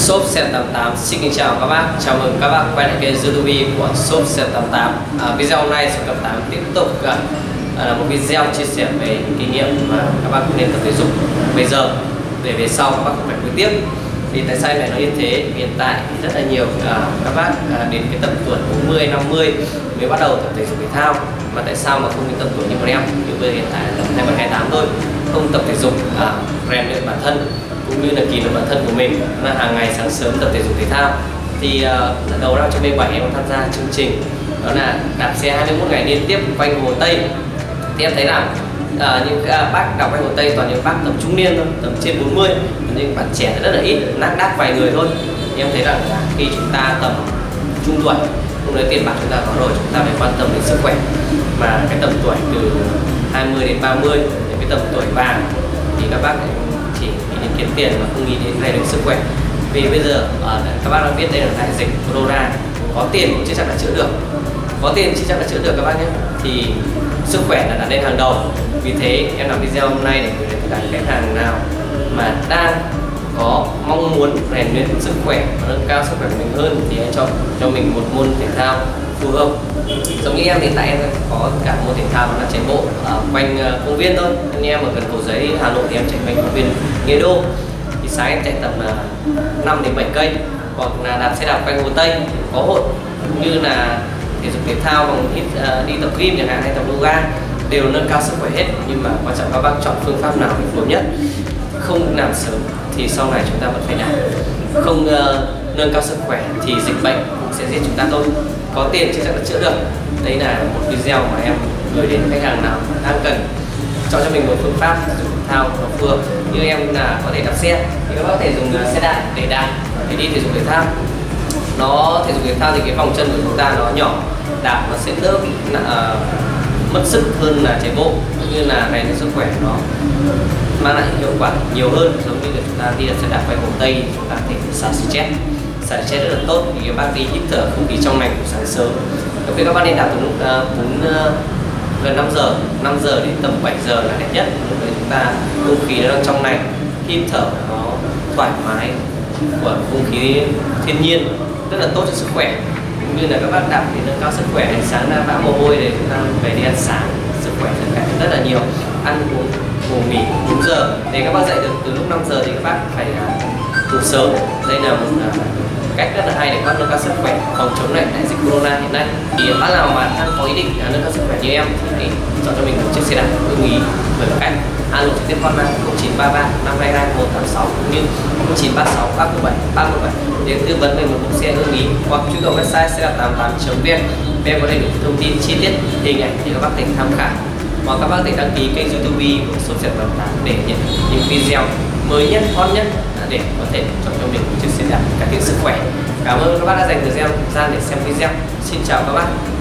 shop Xe đạp 88. Xin kính chào các bác, chào mừng các bác quay lại kênh YouTube của shop Xe đạp 88. Video hôm nay shop Xe đạp 88 tiếp tục là một video chia sẻ về kinh nghiệm mà các bác nên tập thể dục bây giờ để về sau các bác không phải nối tiếp. Vì tại sao lại nói như thế? Hiện tại thì rất là nhiều các bác đến cái tầm tuổi 40, 50 mới bắt đầu tập thể dục thể thao, mà tại sao mà không đến tầm tuổi như bọn em? Như bây giờ hiện tại tầm 28 thôi, không tập thể dục rèn luyện bản thân cũng như là kỷ luật bản thân của mình, mà hàng ngày sáng sớm tập thể dục thể thao. Thì đầu năm 2017 em tham gia chương trình đó là đạp xe 21 ngày liên tiếp quanh Hồ Tây. Thì em thấy rằng những bác đạp quanh Hồ Tây toàn những bác tầm trung niên thôi, tầm trên 40, nhưng bạn trẻ rất là ít, nát đác vài người thôi. Thì em thấy rằng là khi chúng ta tầm trung tuổi, lúc đấy tiền bạc chúng ta có rồi, chúng ta phải quan tâm đến sức khỏe. Mà cái tầm tuổi từ 20 đến 30, đến cái tầm tuổi vàng thì các bác chỉ nghĩ đến kiếm tiền mà không nghĩ đến thay đổi sức khỏe. Vì bây giờ các bác đã biết đây là đại dịch Corona, có tiền cũng chưa chắc là chữa được, các bác nhé. Thì sức khỏe là đặt lên hàng đầu. Vì thế em làm video hôm nay để gửi đến tất cả khách hàng nào mà đang có mong muốn rèn luyện sức khỏe và nâng cao sức khỏe của mình hơn thì hãy chọn cho mình một môn thể thao phù hợp. Giống như em hiện tại em có cả môn thể thao là chạy bộ ở quanh công viên thôi. Anh em ở gần Cầu Giấy, Hà Nội thì em chạy quanh công viên Nghĩa Đô. Thì sáng em chạy tầm 5 đến 7 cây, hoặc là đạp xe đạp quanh Hồ Tây có hội, cũng như là thể dục thể thao bằng đi tập gym chẳng hạn hay tập yoga, đều nâng cao sức khỏe hết. Nhưng mà quan trọng các bác chọn phương pháp nào để phù hợp nhất. Không làm sớm thì sau này chúng ta vẫn phải làm, không nâng cao sức khỏe thì dịch bệnh cũng sẽ giết chúng ta thôi. Có tiền chưa chắc là chữa được. Đây là một video mà em gửi đến khách hàng nào đang cần chọn cho mình một phương pháp thể dục thể thao nó phù hợp. Như em là có thể đạp xe thì các bác có thể dùng xe đạp để đạp, để đi thể dục thể thao. Nó thể dục thể thao thì cái vòng chân của chúng ta nó nhỏ, đạp nó sẽ đỡ mất sức hơn là chạy bộ, cũng như là rèn luyện sức khỏe nó mang lại hiệu quả nhiều hơn. Giống như là chúng ta đi là xe đạp quanh Hồ Tây, chúng ta thể xả stress rất là tốt, vì các bác đi hít thở không khí trong lành của sáng sớm. Đặc biệt các bác nên đạp từ lúc gần 5 giờ đến tầm 7 giờ là đẹp nhất. Lúc đấy chúng ta không khí nó trong lành, hít thở nó thoải mái của không khí thiên nhiên, rất là tốt cho sức khỏe. Cũng như là các bác đạp thì nâng cao sức khỏe, sáng ra vã mồ hôi để chúng ta về đi ăn sáng, sức khỏe sẽ cải thiện rất là nhiều. Ăn uống ngủ nghỉ 4 giờ để các bác dậy được từ lúc 5 giờ thì các bác phải ngủ sớm. Đây là một cách rất là hay để các bác nâng cao sức khỏe phòng chống lại đại dịch Corona hiện nay. Thì các bác nào mà đang có ý định nâng cao sức khỏe như em thì chọn cho mình một chiếc xe đạp ưng ý với cách alo trực tiếp hotline 0933 522 186 cũng như 0936 317 317 để tư vấn về một mẫu xe ưng ý, hoặc truy cập website xe đạp 88.vn để có đầy đủ thông tin chi tiết hình ảnh thì các bác thành tham khảo. Và các bác hãy đăng ký kênh YouTube của shop Xe đạp 88 để nhận những video mới nhất, hot nhất để có thể chọn cho mình một chiếc xe đạp cải thiện sức khỏe. Cảm ơn các bác đã dành thời gian để xem video. Xin chào các bác.